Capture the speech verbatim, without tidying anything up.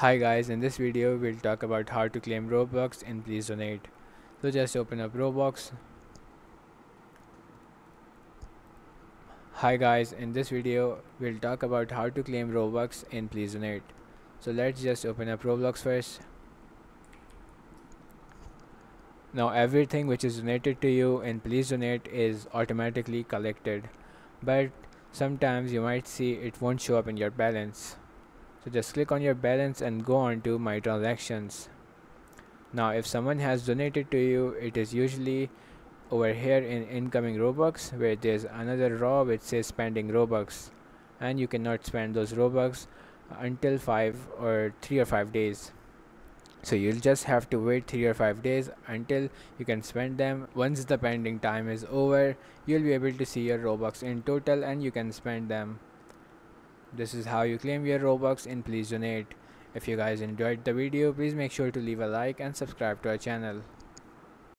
Hi guys, in this video we'll talk about how to claim Robux in Pls Donate. So just open up Roblox. Hi guys, in this video we'll talk about how to claim Robux in Pls Donate. So let's just open up Roblox first. Now everything which is donated to you in Pls Donate is automatically collected, but sometimes you might see it won't show up in your balance. So just click on your balance and go on to my transactions. Now if someone has donated to you, it is usually over here in incoming Robux, where there's another row which says spending Robux, and you cannot spend those Robux until five or three or five days. So you'll just have to wait three or five days until you can spend them. Once the pending time is over, you'll be able to see your Robux in total and you can spend them. This is how you claim your Robux in Pls Donate. If you guys enjoyed the video, please make sure to leave a like and subscribe to our channel.